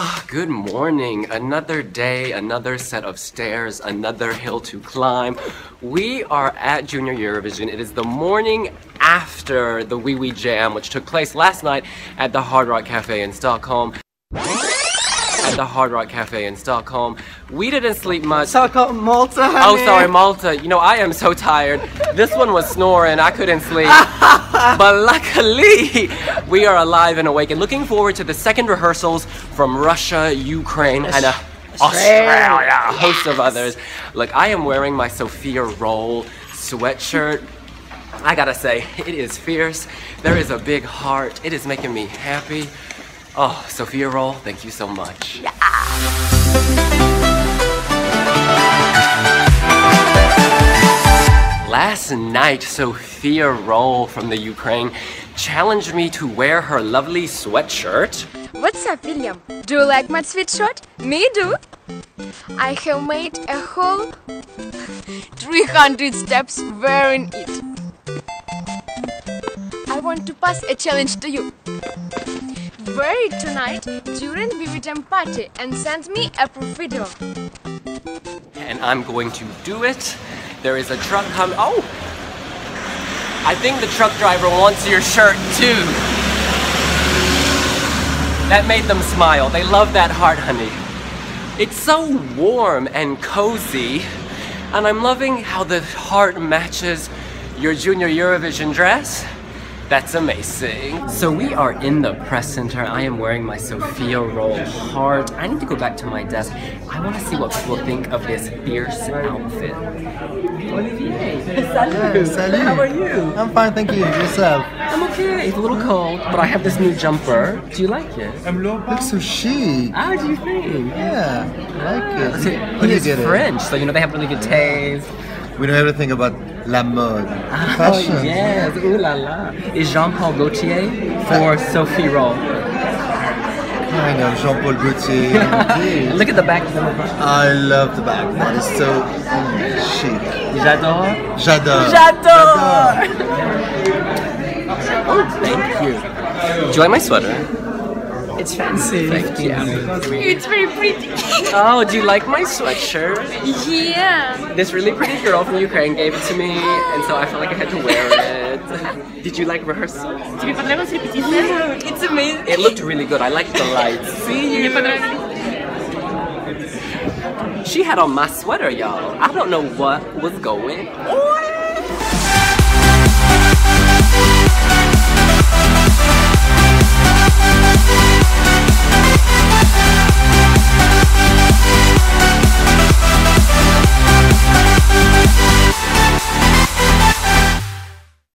Oh, good morning. Another day, another set of stairs, another hill to climb. We are at Junior Eurovision. It is the morning after the Wiwi Jam, which took place last night at the Hard Rock Cafe in Stockholm. We didn't sleep much. Stockholm, Malta, honey. Oh, sorry, Malta. You know, I am so tired. This one was snoring. I couldn't sleep. But luckily, we are alive and awake and looking forward to the second rehearsals from Russia, Ukraine, and Australia, a host of others. Look, I am wearing my Sofia Rol sweatshirt. I gotta say, it is fierce. There is a big heart. It is making me happy. Oh, Sofia Rol, thank you so much. Last night, Sofia Rol from the Ukraine challenged me to wear her lovely sweatshirt. What's up, William? Do you like my sweatshirt? Me do. I have made a whole 300 steps wearing it. I want to pass a challenge to you. Wear it tonight during Vivitem party and send me a proof video. And I'm going to do it. There is a truck coming. Oh! I think the truck driver wants your shirt too. That made them smile. They love that heart, honey. It's so warm and cozy. And I'm loving how the heart matches your Junior Eurovision dress. That's amazing. So we are in the press center. I am wearing my Sofia Rol heart. I need to go back to my desk. I want to see what people think of this fierce outfit. Olivier, salut. Salut. How are you? I'm fine, thank you. Yourself? I'm okay. It's a little cold, but I have this new jumper. Do you like it? Looks so chic. How do you think? Yeah, I like it. So he is French, so you know they have really good taste. We know everything about la mode. Fashion. Oh yes, ooh la la. Is Jean Paul Gaultier for Sofia Rol? Kind of Jean Paul Gaultier. Look at the back. I love the back. That is so chic. J'adore. J'adore. J'adore. Oh, thank you. Do you like my sweater? It's fancy. Thank you. It's very pretty. Oh, do you like my sweatshirt? Yeah. This really pretty girl from Ukraine gave it to me, and so I felt like I had to wear it. Did you like rehearsals? Yeah. It's amazing. It looked really good. I liked the lights. See you. She had on my sweater, y'all. I don't know what was going on.